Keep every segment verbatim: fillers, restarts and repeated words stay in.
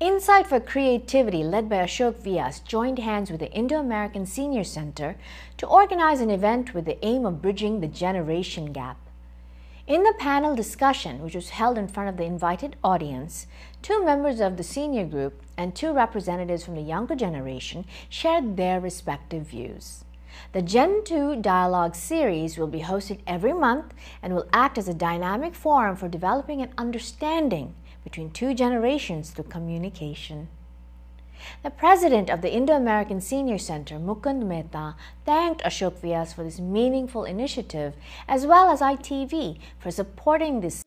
Insight for Creativity, led by Ashok Vyas, joined hands with the Indo-American Senior Center to organize an event with the aim of bridging the generation gap. In the panel discussion, which was held in front of the invited audience, two members of the senior group and two representatives from the younger generation shared their respective views. The Gen two Dialogue series will be hosted every month and will act as a dynamic forum for developing an understanding between two generations through communication. The president of the Indo-American Senior Center, Mukund Mehta, thanked Ashok Vyas for this meaningful initiative, as well as I T V for supporting this.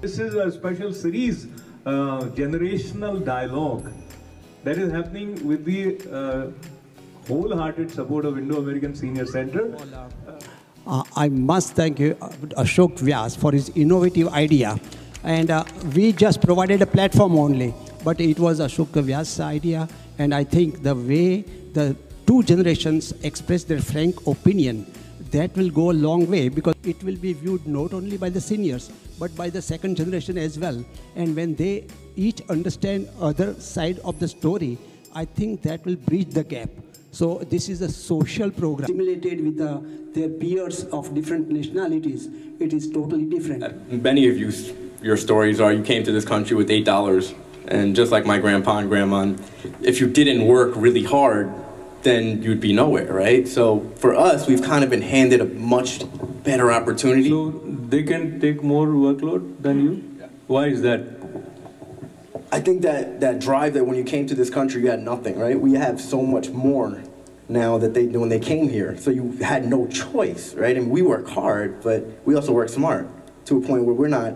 This is a special series, uh, Generational Dialogue, that is happening with the uh, wholehearted support of Indo-American Senior Center. Uh, I must thank you, Ashok Vyas, for his innovative idea. And uh, we just provided a platform only, but it was Ashok Vyas' idea. And I think the way the two generations express their frank opinion, that will go a long way, because it will be viewed not only by the seniors, but by the second generation as well. And when they each understand other side of the story, I think that will bridge the gap. So this is a social program. Stimulated with the, their peers of different nationalities, it is totally different. Uh, many of you, your stories are, you came to this country with eight dollars, and just like my grandpa and grandma, if you didn't work really hard, then you'd be nowhere, right? So for us, we've kind of been handed a much better opportunity. So they can take more workload than you? Yeah. Why is that? I think that, that drive that when you came to this country, you had nothing, right? We have so much more now that they when they came here. So you had no choice, right? And we work hard, but we also work smart to a point where we're not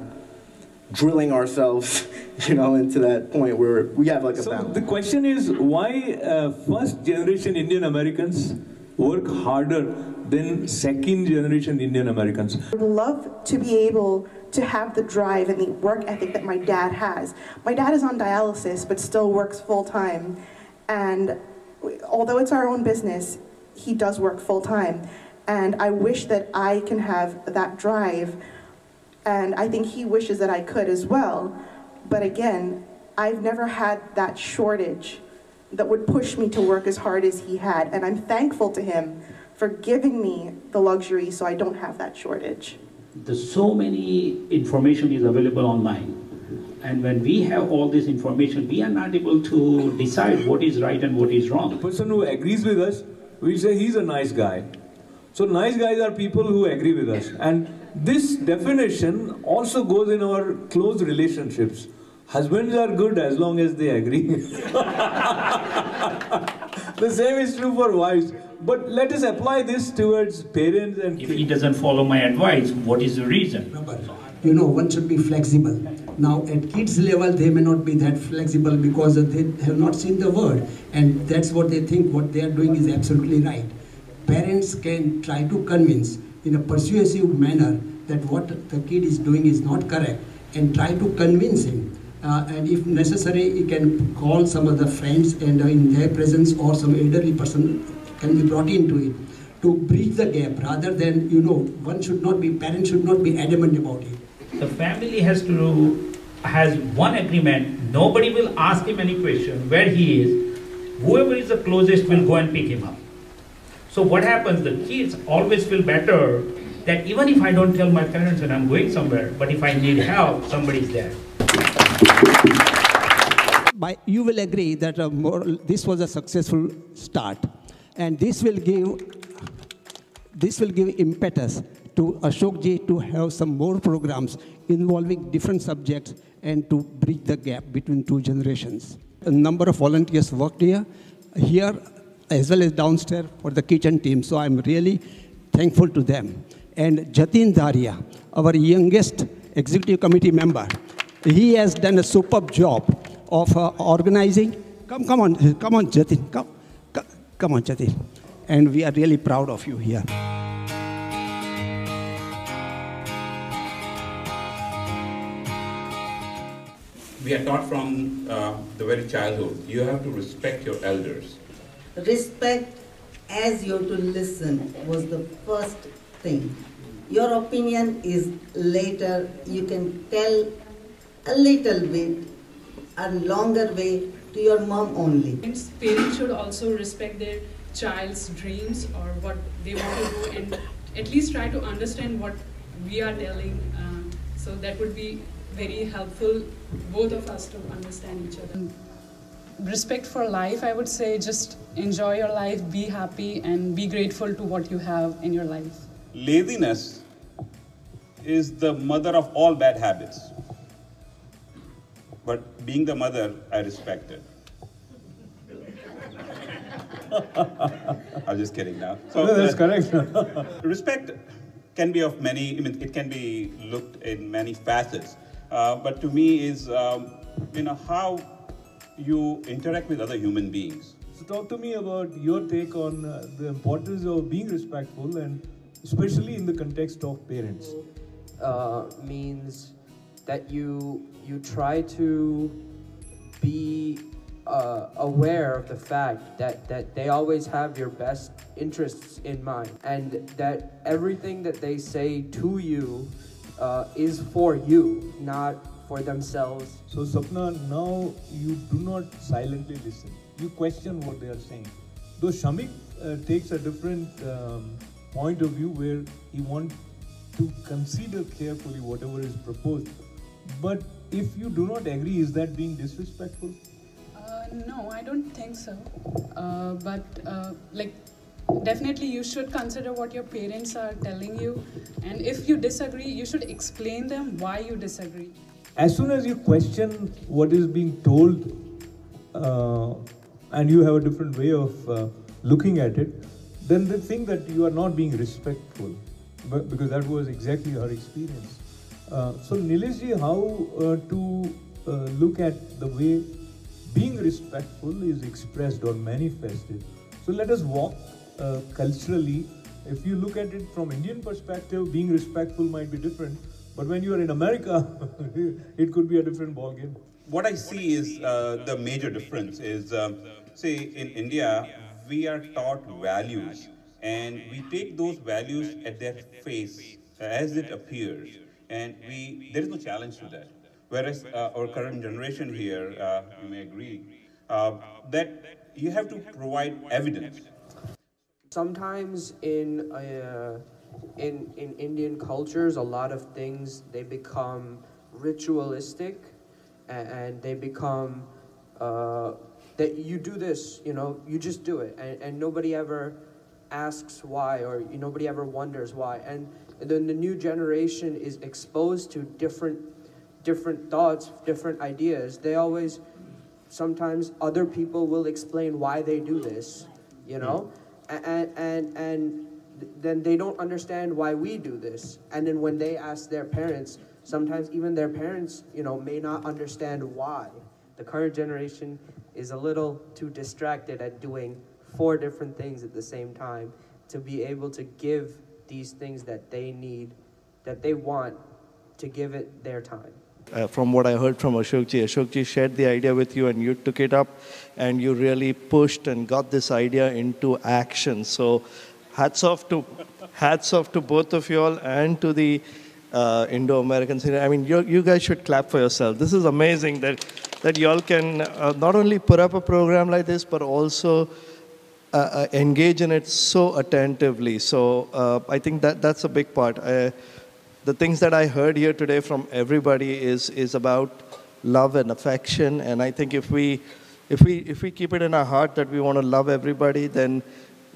drilling ourselves, you know, into that point where we have like a so balance. The question is, why uh, first generation Indian Americans work harder than second generation Indian Americans? I would love to be able to have the drive and the work ethic that my dad has. My dad is on dialysis, but still works full-time. And although it's our own business, he does work full-time. And I wish that I can have that drive. And I think he wishes that I could as well. But again, I've never had that shortage that would push me to work as hard as he had. And I'm thankful to him for giving me the luxury so I don't have that shortage. There's so many information is available online. And when we have all this information, we are not able to decide what is right and what is wrong. The person who agrees with us, we say he's a nice guy. So nice guys are people who agree with us. And this definition also goes in our close relationships. Husbands are good as long as they agree. The same is true for wives. But let us apply this towards parents and kids. If he doesn't follow my advice, what is the reason? You know, one should be flexible. Now, at kids' level, they may not be that flexible because they have not seen the word. And that's what they think what they are doing is absolutely right. Parents can try to convince in a persuasive manner that what the kid is doing is not correct, and try to convince him. Uh, and if necessary, he can call some of the friends and uh, in their presence, or some elderly person can be brought into it to bridge the gap, rather than, you know, one should not be, parents should not be adamant about it. The family has to, has one agreement, nobody will ask him any question where he is, whoever is the closest will go and pick him up. So what happens, the kids always feel better that even if I don't tell my parents and I'm going somewhere, but if I need help, somebody's there. By, you will agree that a more, this was a successful start. And this will give, this will give impetus to Ashokji to have some more programs involving different subjects and to bridge the gap between two generations. A number of volunteers worked here, here as well as downstairs for the kitchen team. So I'm really thankful to them. And Jatin Daria, our youngest executive committee member, he has done a superb job of uh, organizing. Come, come on, come on, Jatin, come. Come on, Jatin. And we are really proud of you here. We are taught from uh, the very childhood, you have to respect your elders. Respect as you to listen was the first thing. Your opinion is later, you can tell a little bit, a longer way to your mom only. Parents should also respect their child's dreams or what they want to do, and at least try to understand what we are telling. Uh, so that would be very helpful, both of us, to understand each other. Respect for life, I would say. Just enjoy your life, be happy, and be grateful to what you have in your life. Laziness is the mother of all bad habits. But being the mother, I respect it. I'm just kidding now. So, no, that's uh, correct. Respect can be of many, I mean, it can be looked in many facets. Uh, but to me is, um, you know, how you interact with other human beings. So talk to me about your take on uh, the importance of being respectful, and especially in the context of parents. Uh, means that you, you try to be uh, aware of the fact that, that they always have your best interests in mind, and that everything that they say to you uh, is for you, not for themselves. So Sapna, now you do not silently listen. You question what they are saying. Though Shamik uh, takes a different um, point of view, where he wants to consider carefully whatever is proposed. But if you do not agree, is that being disrespectful? Uh, no, I don't think so. Uh, but uh, like, definitely you should consider what your parents are telling you. And if you disagree, you should explain them why you disagree. As soon as you question what is being told, uh, and you have a different way of uh, looking at it, then they think that you are not being respectful, but because that was exactly her experience. Uh, so Nileshji, how uh, to uh, look at the way being respectful is expressed or manifested. So let us walk uh, culturally. If you look at it from Indian perspective, being respectful might be different, but when you are in America, it could be a different ballgame. What I see is uh, the major difference is, um, say in India, we are taught values, and we take those values at their face as it appears, and we there is no challenge to that. Whereas uh, our current generation here, uh, you may agree, uh, that you have to provide evidence. Sometimes in uh, in in Indian cultures, a lot of things they become ritualistic, and they become. Uh, That you do this, you know, you just do it, and, and nobody ever asks why, or nobody ever wonders why. And then the new generation is exposed to different, different thoughts, different ideas. They always, sometimes other people will explain why they do this, you know, and and and then they don't understand why we do this. And then when they ask their parents, sometimes even their parents, you know, may not understand why. The current generation is a little too distracted at doing four different things at the same time to be able to give these things that they need, that they want, to give it their time. Uh, from what I heard from Ashokji, Ashokji shared the idea with you, and you took it up and you really pushed and got this idea into action. So hats off to, hats off to both of you all, and to the uh, Indo-American Senior. I mean, you, you guys should clap for yourself. This is amazing that that you all can uh, not only put up a program like this, but also uh, uh, engage in it so attentively. So uh, I think that that's a big part. Uh, the things that I heard here today from everybody is is about love and affection. And I think if we if we if we keep it in our heart that we want to love everybody, then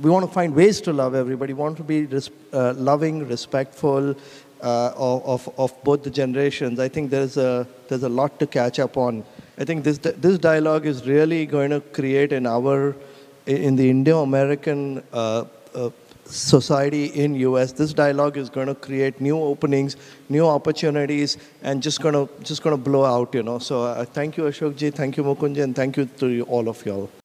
we want to find ways to love everybody. We want to be res uh, loving, respectful. Uh, of, of both the generations. I think there's a, there's a lot to catch up on. I think this, this dialogue is really going to create in our, in the Indo-American uh, uh, society in U S, this dialogue is going to create new openings, new opportunities, and just going to, just going to blow out, you know. So uh, thank you, Ashokji, thank you, Mukundji, and thank you to all of y'all.